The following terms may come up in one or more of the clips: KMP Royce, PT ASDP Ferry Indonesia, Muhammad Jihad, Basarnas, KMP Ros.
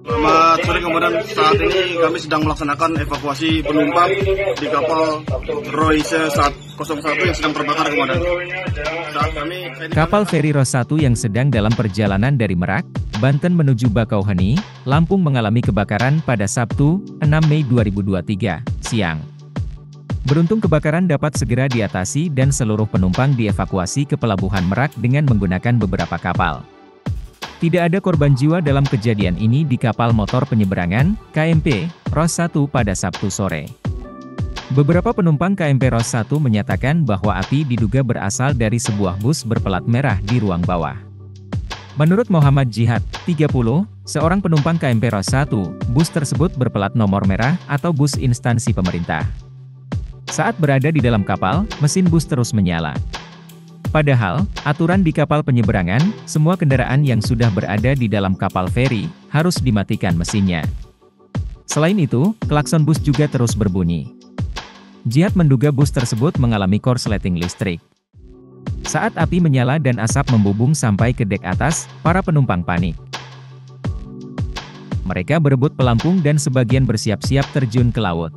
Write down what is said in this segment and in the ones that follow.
Selamat sore, kemudian saat ini kami sedang melaksanakan evakuasi penumpang di kapal Royce 01 yang sedang terbakar, kemudian. Kapal feri Ros 1 yang sedang dalam perjalanan dari Merak, Banten menuju Bakauheni, Lampung mengalami kebakaran pada Sabtu, 6 Mei 2023, siang. Beruntung kebakaran dapat segera diatasi dan seluruh penumpang dievakuasi ke Pelabuhan Merak dengan menggunakan beberapa kapal. Tidak ada korban jiwa dalam kejadian ini di kapal motor penyeberangan, KMP Ros 1 pada Sabtu sore. Beberapa penumpang KMP Ros 1 menyatakan bahwa api diduga berasal dari sebuah bus berpelat merah di ruang bawah. Menurut Muhammad Jihad, 30, seorang penumpang KMP Ros 1, bus tersebut berpelat nomor merah atau bus instansi pemerintah. Saat berada di dalam kapal, mesin bus terus menyala. Padahal, aturan di kapal penyeberangan, semua kendaraan yang sudah berada di dalam kapal feri, harus dimatikan mesinnya. Selain itu, klakson bus juga terus berbunyi. Jihad menduga bus tersebut mengalami korsleting listrik. Saat api menyala dan asap membubung sampai ke dek atas, para penumpang panik. Mereka berebut pelampung dan sebagian bersiap-siap terjun ke laut.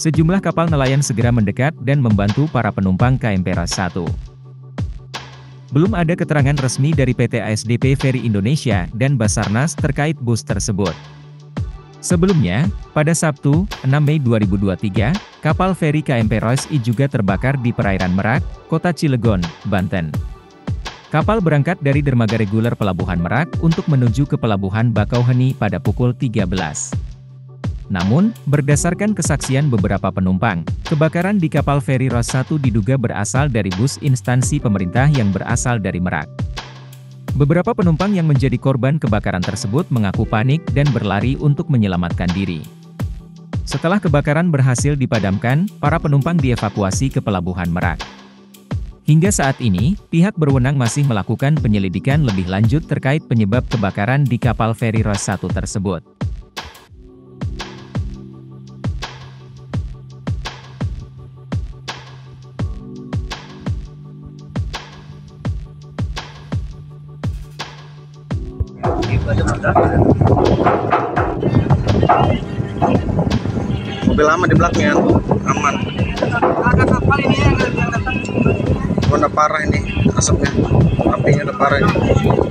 Sejumlah kapal nelayan segera mendekat dan membantu para penumpang KMP Ros 1. Belum ada keterangan resmi dari PT ASDP Ferry Indonesia dan Basarnas terkait bus tersebut. Sebelumnya, pada Sabtu, 6 Mei 2023, kapal feri KMP Royce juga terbakar di perairan Merak, Kota Cilegon, Banten. Kapal berangkat dari dermaga reguler Pelabuhan Merak untuk menuju ke Pelabuhan Bakauheni pada pukul 13. Namun, berdasarkan kesaksian beberapa penumpang, kebakaran di kapal feri Ros 1 diduga berasal dari bus instansi pemerintah yang berasal dari Merak. Beberapa penumpang yang menjadi korban kebakaran tersebut mengaku panik dan berlari untuk menyelamatkan diri. Setelah kebakaran berhasil dipadamkan, para penumpang dievakuasi ke Pelabuhan Merak. Hingga saat ini, pihak berwenang masih melakukan penyelidikan lebih lanjut terkait penyebab kebakaran di kapal feri Ros 1 tersebut. Mobil lama di belakangnya aman. Warna parah ini asapnya, apinya udah parah ini.